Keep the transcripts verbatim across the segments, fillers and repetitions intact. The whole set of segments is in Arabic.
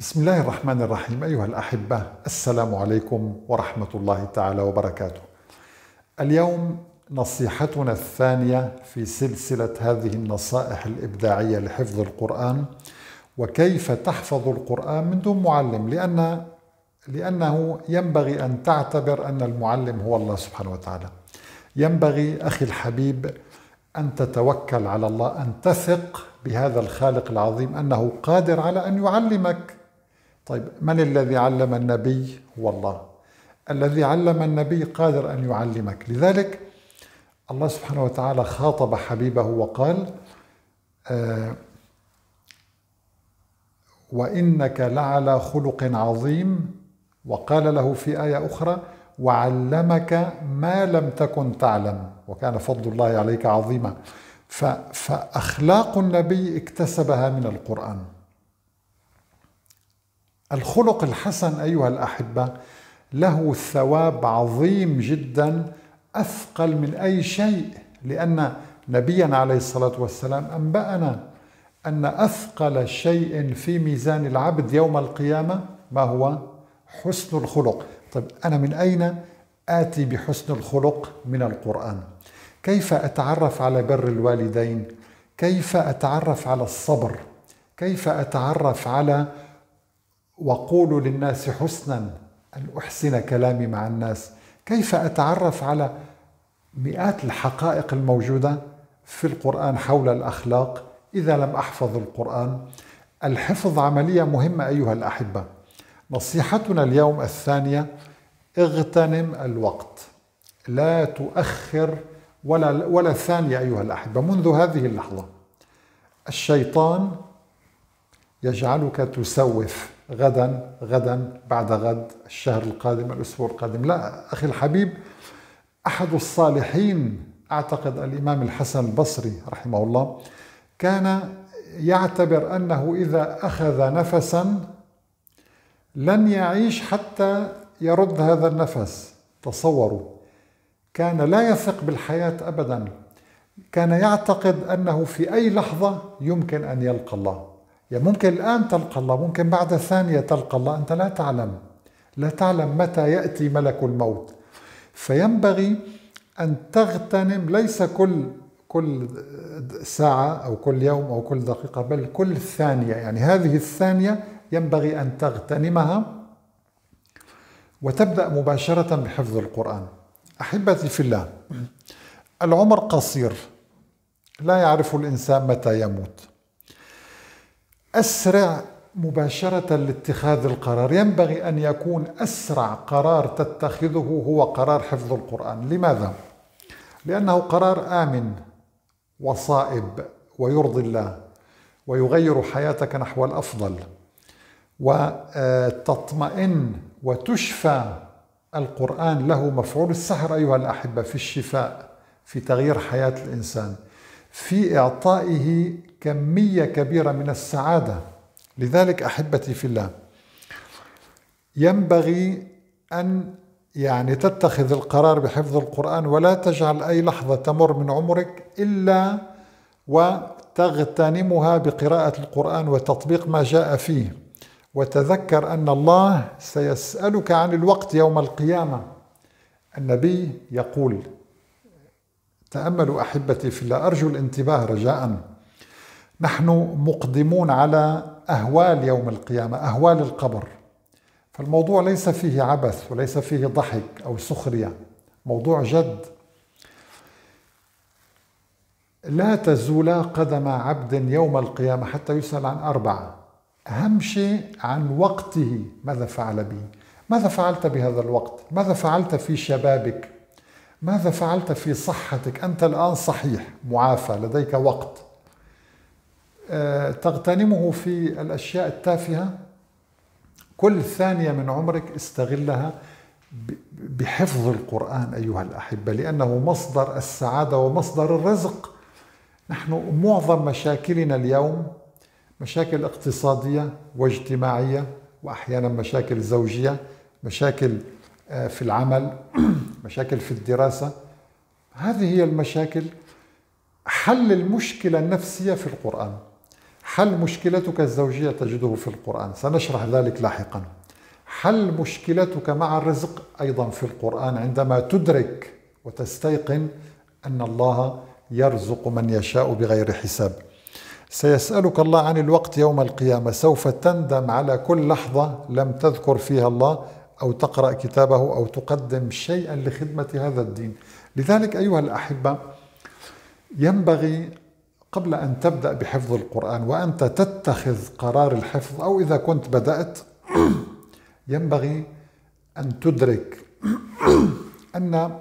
بسم الله الرحمن الرحيم. أيها الأحبة، السلام عليكم ورحمة الله تعالى وبركاته. اليوم نصيحتنا الثانية في سلسلة هذه النصائح الإبداعية لحفظ القرآن، وكيف تحفظ القرآن من دون معلم، لأن لأنه ينبغي أن تعتبر أن المعلم هو الله سبحانه وتعالى. ينبغي أخي الحبيب أن تتوكل على الله، أن تثق بهذا الخالق العظيم أنه قادر على أن يعلمك. طيب، من الذي علم النبي؟ هو الله. الذي علم النبي قادر أن يعلمك. لذلك الله سبحانه وتعالى خاطب حبيبه وقال: آه وإنك لعلى خلق عظيم. وقال له في آية أخرى: وعلمك ما لم تكن تعلم وكان فضل الله عليك عظيما. فأخلاق النبي اكتسبها من القرآن. الخلق الحسن أيها الأحبة له ثواب عظيم جدا، أثقل من أي شيء، لأن نبينا عليه الصلاة والسلام أنبأنا أن أثقل شيء في ميزان العبد يوم القيامة ما هو؟ حسن الخلق. طيب، أنا من أين آتي بحسن الخلق؟ من القرآن. كيف أتعرف على بر الوالدين؟ كيف أتعرف على الصبر؟ كيف أتعرف على وقولوا للناس حسنا، أن أحسن كلامي مع الناس؟ كيف أتعرف على مئات الحقائق الموجودة في القرآن حول الأخلاق إذا لم أحفظ القرآن؟ الحفظ عملية مهمة أيها الأحبة. نصيحتنا اليوم الثانية: اغتنم الوقت، لا تؤخر ولا ولا ثانية أيها الأحبة. منذ هذه اللحظة الشيطان يجعلك تسوف: غدا، غدا، بعد غد، الشهر القادم، الأسبوع القادم. لا أخي الحبيب، أحد الصالحين أعتقد الإمام الحسن البصري رحمه الله كان يعتبر أنه إذا أخذ نفسا لن يعيش حتى يرد هذا النفس. تصوروا، كان لا يثق بالحياة أبدا، كان يعتقد أنه في أي لحظة يمكن أن يلقى الله. يعني ممكن الآن تلقى الله، ممكن بعد ثانية تلقى الله، أنت لا تعلم، لا تعلم متى يأتي ملك الموت. فينبغي أن تغتنم، ليس كل كل ساعة أو كل يوم أو كل دقيقة، بل كل ثانية. يعني هذه الثانية ينبغي أن تغتنمها وتبدأ مباشرة بحفظ القرآن. أحبتي في الله، العمر قصير، لا يعرف الإنسان متى يموت. أسرع مباشرة لاتخاذ القرار. ينبغي أن يكون أسرع قرار تتخذه هو قرار حفظ القرآن. لماذا؟ لأنه قرار آمن وصائب ويرضي الله ويغير حياتك نحو الأفضل، وتطمئن وتشفى. القرآن له مفعول السحر أيها الأحبة في الشفاء، في تغيير حياة الإنسان، في إعطائه كمية كبيرة من السعادة. لذلك أحبتي في الله، ينبغي أن يعني تتخذ القرار بحفظ القرآن، ولا تجعل أي لحظة تمر من عمرك إلا وتغتنمها بقراءة القرآن وتطبيق ما جاء فيه. وتذكر أن الله سيسألك عن الوقت يوم القيامة. النبي يقول، تأملوا أحبتي في الله، أرجو الانتباه رجاءً، نحن مقدمون على أهوال يوم القيامة، أهوال القبر. فالموضوع ليس فيه عبث وليس فيه ضحك أو سخرية، موضوع جد. لا تزول قدم عبد يوم القيامة حتى يسأل عن أربعة. أهم شيء عن وقته، ماذا فعل به، ماذا فعلت بهذا الوقت، ماذا فعلت في شبابك، ماذا فعلت في صحتك. أنت الآن صحيح معافى، لديك وقت تغتنمه في الأشياء التافهة. كل ثانية من عمرك استغلها بحفظ القرآن أيها الأحبة، لأنه مصدر السعادة ومصدر الرزق. نحن معظم مشاكلنا اليوم مشاكل اقتصادية واجتماعية، وأحيانا مشاكل زوجية، مشاكل في العمل، مشاكل في الدراسة. هذه هي المشاكل. حل المشكلة النفسية في القرآن، حل مشكلتك الزوجية تجده في القرآن، سنشرح ذلك لاحقا. حل مشكلتك مع الرزق أيضا في القرآن، عندما تدرك وتستيقن أن الله يرزق من يشاء بغير حساب. سيسألك الله عن الوقت يوم القيامة، سوف تندم على كل لحظة لم تذكر فيها الله أو تقرأ كتابه أو تقدم شيئا لخدمة هذا الدين. لذلك أيها الأحبة، ينبغي قبل أن تبدأ بحفظ القرآن وأنت تتخذ قرار الحفظ، أو إذا كنت بدأت، ينبغي أن تدرك أن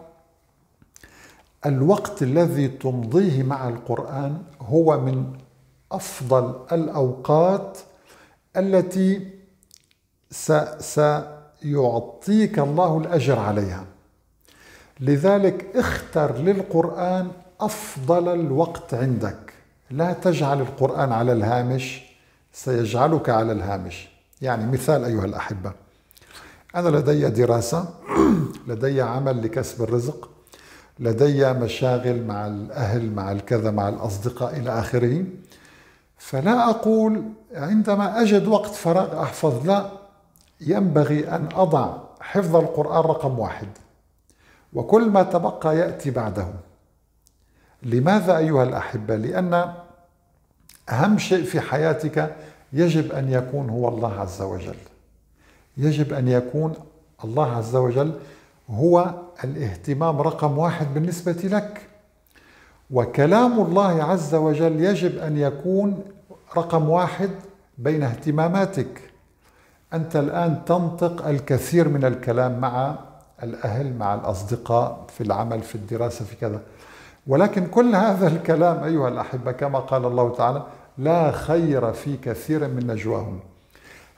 الوقت الذي تمضيه مع القرآن هو من أفضل الأوقات التي سيعطيك الله الأجر عليها. لذلك اختر للقرآن أفضل الوقت عندك، لا تجعل القرآن على الهامش، سيجعلك على الهامش. يعني مثال أيها الأحبة، أنا لدي دراسة، لدي عمل لكسب الرزق، لدي مشاغل مع الأهل، مع الكذا، مع الأصدقاء إلى آخره. فلا أقول عندما أجد وقت فراغ أحفظ، لا، ينبغي أن أضع حفظ القرآن رقم واحد وكل ما تبقى يأتي بعده. لماذا أيها الأحبة؟ لأن أهم شيء في حياتك يجب أن يكون هو الله عز وجل، يجب أن يكون الله عز وجل هو الاهتمام رقم واحد بالنسبة لك، وكلام الله عز وجل يجب أن يكون رقم واحد بين اهتماماتك. أنت الآن تنطق الكثير من الكلام مع الأهل، مع الأصدقاء، في العمل، في الدراسة، في كذا، ولكن كل هذا الكلام أيها الأحبة كما قال الله تعالى: لا خير في كثير من نجواهم.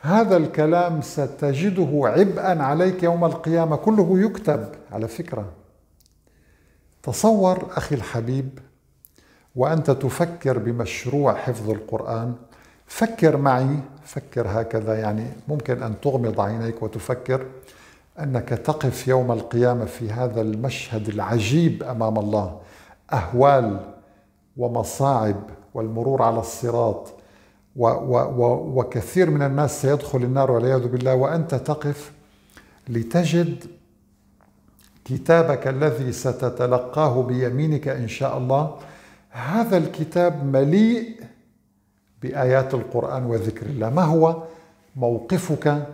هذا الكلام ستجده عبئا عليك يوم القيامة، كله يكتب على فكرة. تصور أخي الحبيب وأنت تفكر بمشروع حفظ القرآن، فكر معي، فكر هكذا، يعني ممكن أن تغمض عينيك وتفكر أنك تقف يوم القيامة في هذا المشهد العجيب أمام الله، أهوال ومصاعب والمرور على الصراط، و و و وكثير من الناس سيدخل النار والعياذ بالله، وأنت تقف لتجد كتابك الذي ستتلقاه بيمينك إن شاء الله. هذا الكتاب مليء بآيات القرآن وذكر الله. ما هو موقفك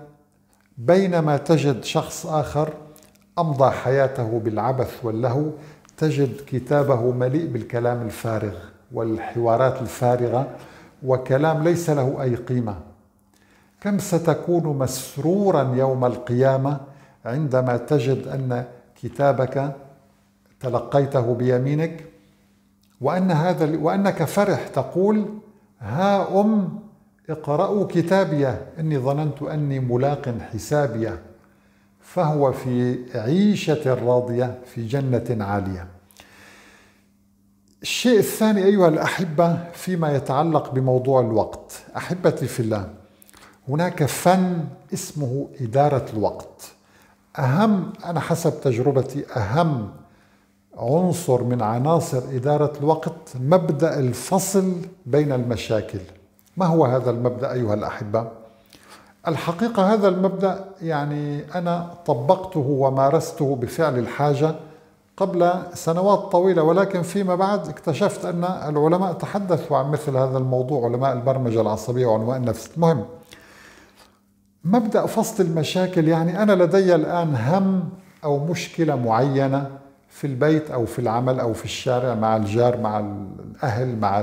بينما تجد شخص آخر أمضى حياته بالعبث واللهو، تجد كتابه مليء بالكلام الفارغ والحوارات الفارغة وكلام ليس له أي قيمة؟ كم ستكون مسرورا يوم القيامة عندما تجد أن كتابك تلقيته بيمينك، وأن هذا وأنك فرح تقول: ها أم اقرأوا كتابيه إني ظننت أني ملاق حسابيه، فهو في عيشة راضية في جنة عالية. الشيء الثاني أيها الأحبة فيما يتعلق بموضوع الوقت، أحبتي في الله، هناك فن اسمه إدارة الوقت. أهم، أنا حسب تجربتي، أهم عنصر من عناصر إدارة الوقت مبدأ الفصل بين المشاكل. ما هو هذا المبدأ أيها الأحبة؟ الحقيقة هذا المبدأ يعني أنا طبقته ومارسته بفعل الحاجة قبل سنوات طويلة، ولكن فيما بعد اكتشفت أن العلماء تحدثوا عن مثل هذا الموضوع، علماء البرمجة العصبية وعلماء النفس. المهم، مبدأ فصل المشاكل، يعني أنا لدي الآن هم أو مشكلة معينة في البيت أو في العمل أو في الشارع، مع الجار، مع الأهل، مع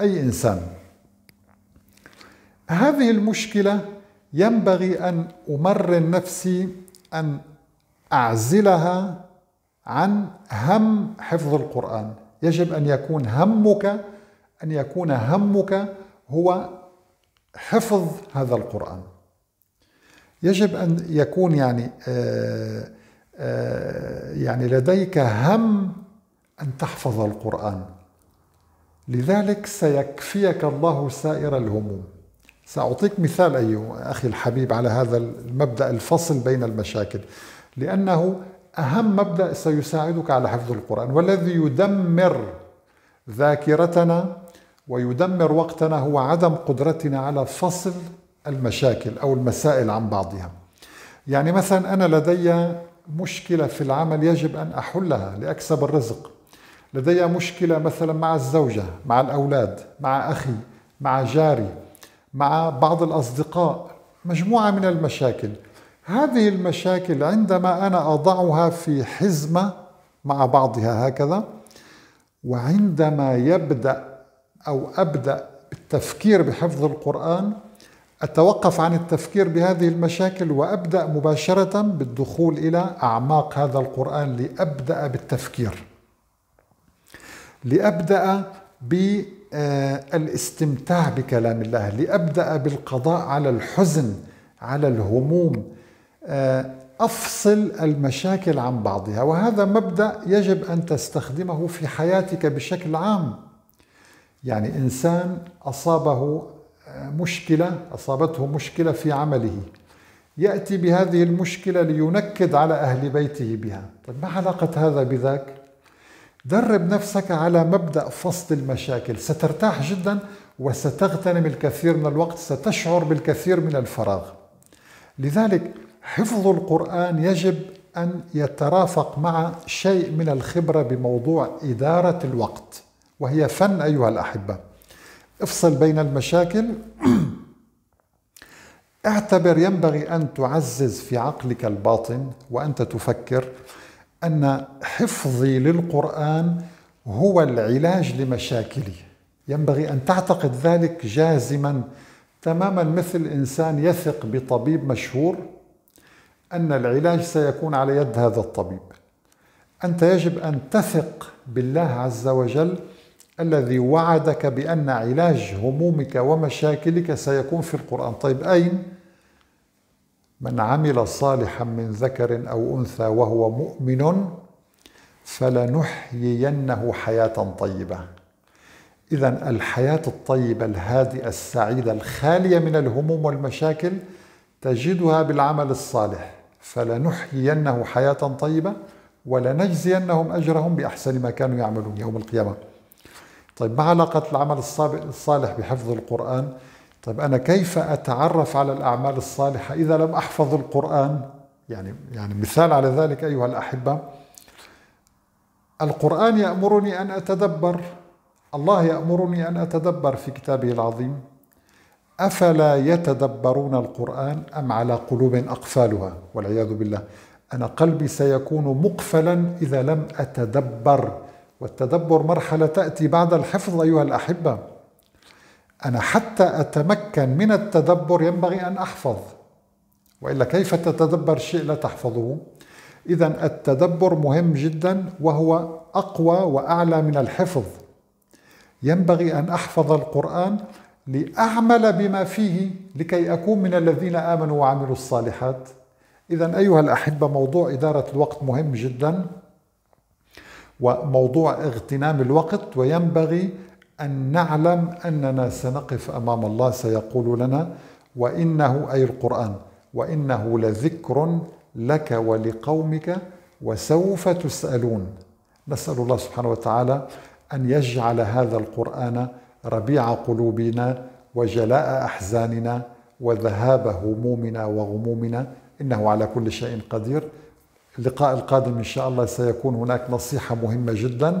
أي إنسان. هذه المشكلة ينبغي أن أمرن نفسي أن أعزلها عن هم حفظ القرآن. يجب أن يكون همك أن يكون همك هو حفظ هذا القرآن. يجب أن يكون يعني آآ آآ يعني لديك هم أن تحفظ القرآن. لذلك سيكفيك الله سائر الهموم. سأعطيك مثال أيها أخي الحبيب على هذا المبدأ الفصل بين المشاكل، لأنه أهم مبدأ سيساعدك على حفظ القرآن، والذي يدمر ذاكرتنا ويدمر وقتنا هو عدم قدرتنا على فصل المشاكل أو المسائل عن بعضها. يعني مثلا أنا لدي مشكلة في العمل يجب أن أحلها لأكسب الرزق، لدي مشكلة مثلا مع الزوجة، مع الأولاد، مع أخي، مع جاري، مع بعض الأصدقاء، مجموعة من المشاكل. هذه المشاكل عندما أنا أضعها في حزمة مع بعضها هكذا، وعندما يبدأ أو أبدأ بالتفكير بحفظ القرآن أتوقف عن التفكير بهذه المشاكل وأبدأ مباشرة بالدخول إلى أعماق هذا القرآن لأبدأ بالتفكير، لأبدأ بالاستمتاع بكلام الله، لأبدأ بالقضاء على الحزن، على الهموم، أفصل المشاكل عن بعضها. وهذا مبدأ يجب أن تستخدمه في حياتك بشكل عام. يعني إنسان أصابه مشكلة، أصابته مشكلة في عمله، يأتي بهذه المشكلة لينكد على أهل بيته بها. طيب ما علاقة هذا بذاك؟ درب نفسك على مبدأ فصل المشاكل، سترتاح جدا وستغتنم الكثير من الوقت، ستشعر بالكثير من الفراغ. لذلك حفظ القرآن يجب أن يترافق مع شيء من الخبرة بموضوع إدارة الوقت، وهي فن أيها الأحبة. افصل بين المشاكل، اعتبر ينبغي أن تعزز في عقلك الباطن وأنت تفكر أن حفظي للقرآن هو العلاج لمشاكلي، ينبغي أن تعتقد ذلك جازما تماما، مثل إنسان يثق بطبيب مشهور أن العلاج سيكون على يد هذا الطبيب. أنت يجب أن تثق بالله عز وجل الذي وعدك بأن علاج همومك ومشاكلك سيكون في القرآن. طيب أين؟ من عمل صالحا من ذكر أو أنثى وهو مؤمن فلنحيينه حياة طيبة. إذن الحياة الطيبة الهادئة السعيدة الخالية من الهموم والمشاكل تجدها بالعمل الصالح، فلنحيينه حياة طيبة ولنجزينهم أجرهم بأحسن ما كانوا يعملون يوم القيامة. طيب ما علاقة العمل الصالح بحفظ القرآن؟ طيب أنا كيف أتعرف على الأعمال الصالحة إذا لم أحفظ القرآن؟ يعني, يعني مثال على ذلك أيها الأحبة، القرآن يأمرني أن أتدبر، الله يأمرني أن أتدبر في كتابه العظيم. أفلا يتدبرون القرآن أم على قلوب أقفالها؟ والعياذ بالله. أنا قلبي سيكون مقفلا إذا لم أتدبر، والتدبر مرحلة تأتي بعد الحفظ أيها الأحبة. أنا حتى أتمكن من التدبر ينبغي أن أحفظ، وإلا كيف تتدبر شيء لا تحفظه؟ إذن التدبر مهم جدا وهو أقوى وأعلى من الحفظ. ينبغي أن أحفظ القرآن لأعمل بما فيه لكي أكون من الذين آمنوا وعملوا الصالحات. إذن أيها الأحبة موضوع إدارة الوقت مهم جدا، وموضوع اغتنام الوقت، وينبغي أن نعلم أننا سنقف أمام الله سيقول لنا وإنه أي القرآن وإنه لذكر لك ولقومك وسوف تسألون. نسأل الله سبحانه وتعالى أن يجعل هذا القرآن ربيع قلوبنا وجلاء أحزاننا وذهاب همومنا وغمومنا، إنه على كل شيء قدير. اللقاء القادم إن شاء الله سيكون هناك نصيحة مهمة جدا،